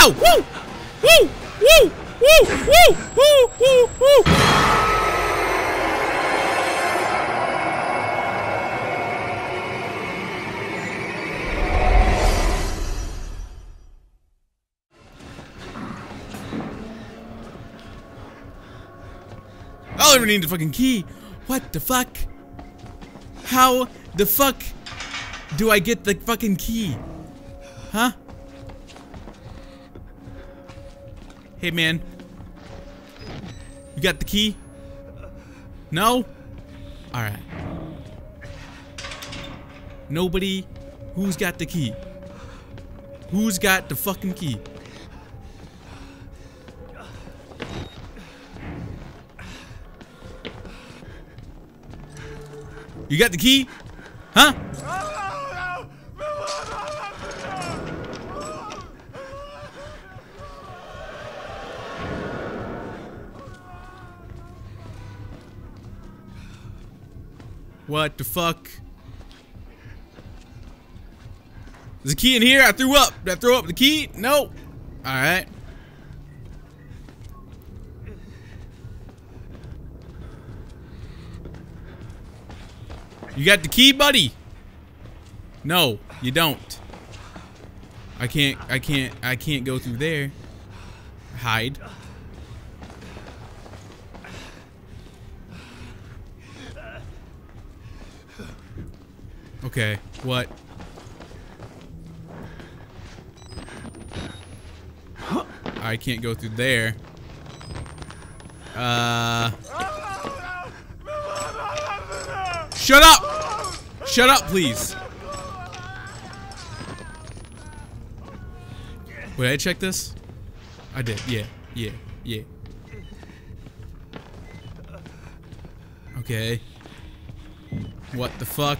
Ow! Woo! Woo! Woo! Woo! Woo! Woo! Woo! Woo! I'll never need the fucking key. What the fuck? How the fuck do I get the fucking key? Huh? Hey man, you got the key? No? Alright. Nobody. Who's got the key? Who's got the fucking key? You got the key? Huh? What the fuck? There's a key in here? I threw up. Did I throw up the key? No. Alright. You got the key, buddy? No, you don't. I can't go through there. Hide. Okay, what? I can't go through there. Shut up! Shut up, please. Wait, I checked this? I did. Yeah, yeah, yeah. Okay. What the fuck?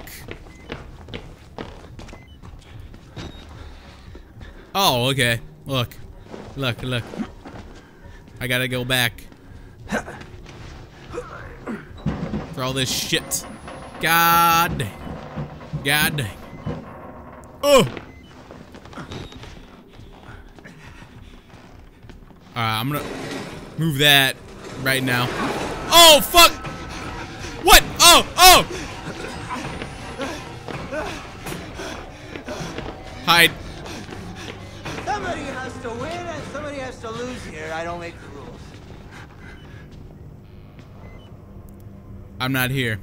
Oh, okay. Look. Look, look. I gotta go back. For all this shit. God dang. God dang. Oh! Alright, I'm gonna move that right now. Oh, fuck! What? Oh, oh! Hide. Somebody has to win and somebody has to lose here. I don't make the rules. I'm not here.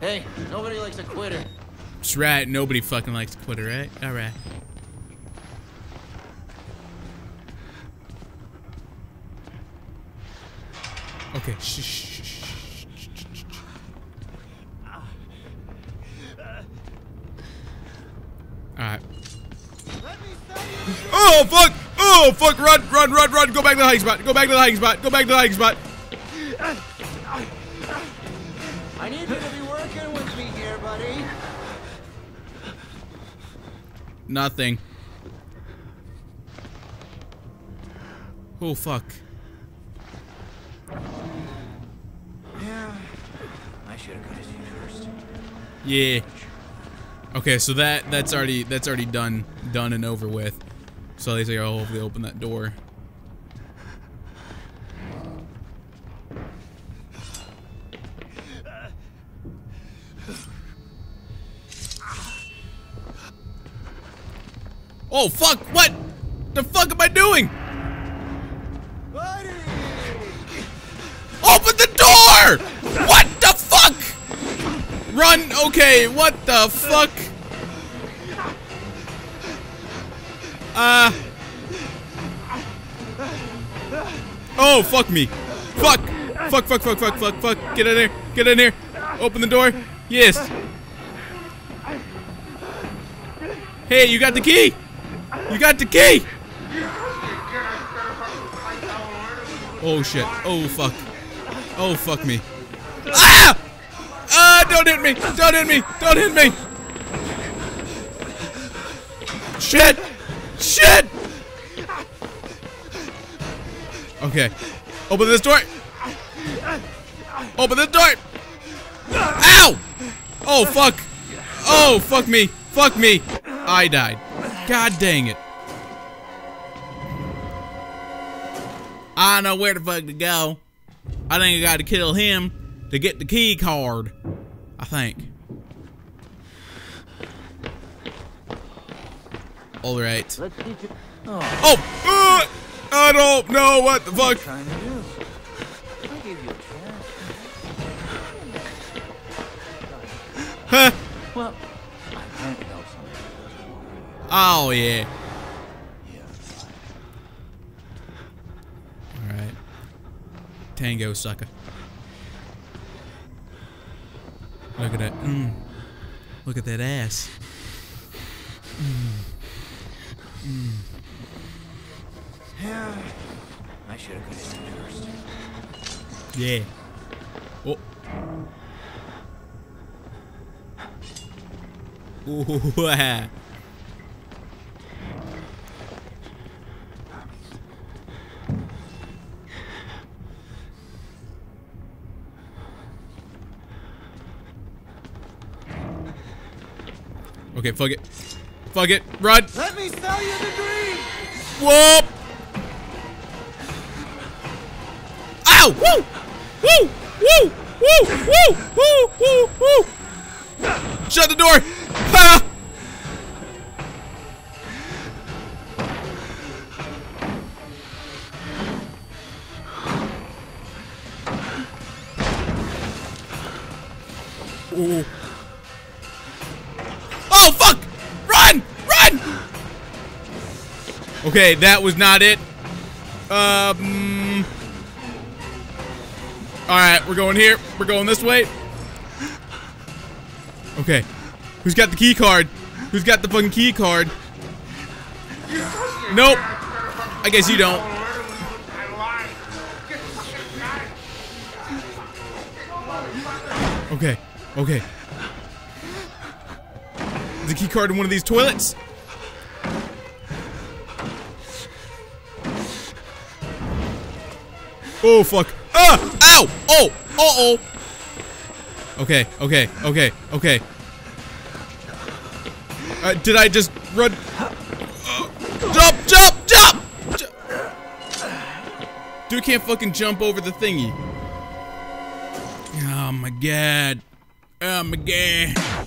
Hey, nobody likes a quitter. That's right. Nobody fucking likes a quitter, right? All right. Okay. Shh. Oh fuck! Oh fuck! Run! Run! Run! Run! Go back to the hiding spot! Go back to the hiding spot! Go back to the hiding spot! I need you to be working with me here, buddy. Nothing. Oh fuck! Yeah, I should have got it first. Yeah. Okay, so that's already done and over with. So they say, "Oh, hopefully open that door." Oh fuck! What the fuck am I doing? Buddy. Open the door! What the fuck? Run! Okay, what the fuck? Oh, fuck me. Fuck. Fuck, fuck, fuck, fuck, fuck, fuck. Get in here. Get in here. Open the door. Yes. Hey, you got the key. You got the key. Oh, shit. Oh, fuck. Oh, fuck me. Ah! Ah, don't hit me. Don't hit me. Don't hit me. Shit. Shit! Okay. Open this door! Open this door! Ow! Oh, fuck! Oh, fuck me! Fuck me! I died. God dang it. I know where the fuck to go. I think I gotta kill him to get the key card. I think. Alright. Oh! I don't know what the fuck. Huh? Well, I can't help something. Oh, yeah. Alright. Tango, sucker. Look at that. Mm. Look at that ass. Mm. Mm. Yeah. I should have got it first. Yeah. Oh. Wow. Okay, fuck it. Fuck it. Run. Let me sell you the dream. Whoa. Ow! Woo! Woo! Woo! Woo! Woo! Woo! Woo! Woo! Shut the door! Ah! Ooh. Oh fuck! Run! Run! Okay, that was not it. Alright, we're going here. We're going this way. Okay. Who's got the key card? Who's got the fucking key card? Nope. I guess you don't. Okay. Okay. Is the key card in one of these toilets? Oh fuck. Ah! Ow! Oh! Uh-oh! Okay, okay, okay, okay. Did I just run? Jump, jump, jump! Dude can't fucking jump over the thingy. Oh my god. Oh my god.